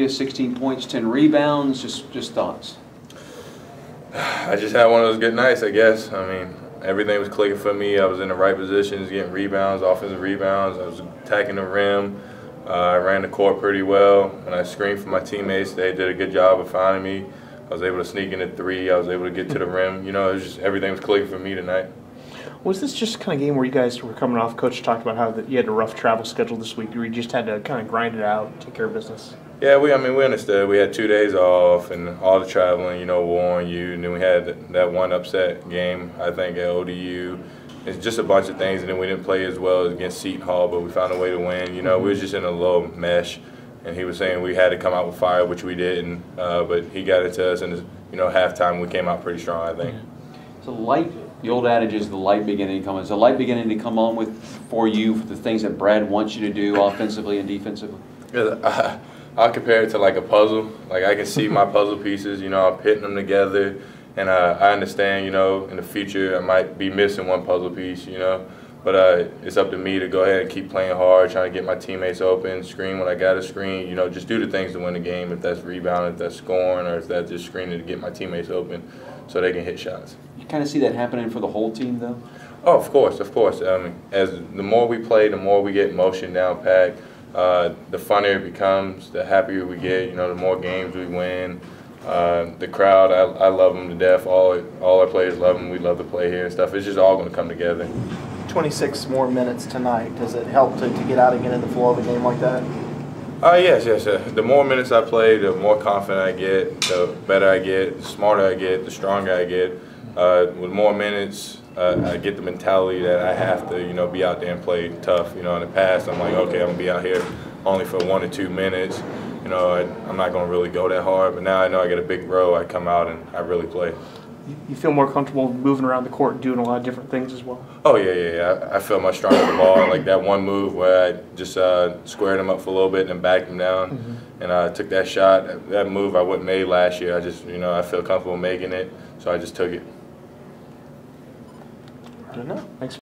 you, 16 points, 10 rebounds, just thoughts. I just had one of those good nights, I guess. I mean, everything was clicking for me. I was in the right positions, getting rebounds, offensive rebounds. I was attacking the rim. I ran the court pretty well. When I screened for my teammates, they did a good job of finding me. I was able to sneak in at three. I was able to get to the rim. You know, it was just everything was clicking for me tonight. Was this just kind of game where you guys were coming off? Coach talked about how you had a rough travel schedule this week. You just had to kind of grind it out, take care of business. Yeah, we understood. We had 2 days off and all the traveling, you know, wore on you. And then we had that one upset game, I think, at ODU. It's just a bunch of things. And then we didn't play as well against Seton Hall, but we found a way to win. You know, we was just in a low mesh. And he was saying we had to come out with fire, which we didn't. But he got it to us. And, you know, halftime we came out pretty strong, I think. It's a light. The old adage is the light beginning to come on. Is the light beginning to come on with for you, for the things that Brad wants you to do offensively and defensively? Yeah, I compare it to like a puzzle. Like I can see my puzzle pieces, you know, I'm putting them together. And I understand, you know, in the future I might be missing one puzzle piece, you know. But it's up to me to go ahead and keep playing hard, trying to get my teammates open, screen when I got to screen, you know, just do the things to win the game, if that's rebounding, if that's scoring, or if that's just screening to get my teammates open so they can hit shots. You kind of see that happening for the whole team, though? Oh, of course, of course. I mean, as the more we play, the more we get motion down pat, the funnier it becomes, the happier we get, you know, the more games we win. The crowd, I love them to death. All our players love them. We love to play here and stuff. It's just all going to come together. 26 more minutes tonight. Does it help to get out and get in the flow of a game like that? Yes. The more minutes I play, the more confident I get, the better I get, the smarter I get, the stronger I get. With more minutes, I get the mentality that I have to, you know, be out there and play tough. You know, in the past, I'm like, okay, I'm going to be out here only for 1 or 2 minutes. You know, I'm not going to really go that hard. But now I know I get a big row, I come out and I really play. You feel more comfortable moving around the court, doing a lot of different things as well? Oh, yeah. I feel much stronger with the ball. Like that one move where I just squared him up for a little bit and then backed him down. And I took that shot. That move I wouldn't made last year. I just, you know, I feel comfortable making it. So I just took it. I don't know. Thanks.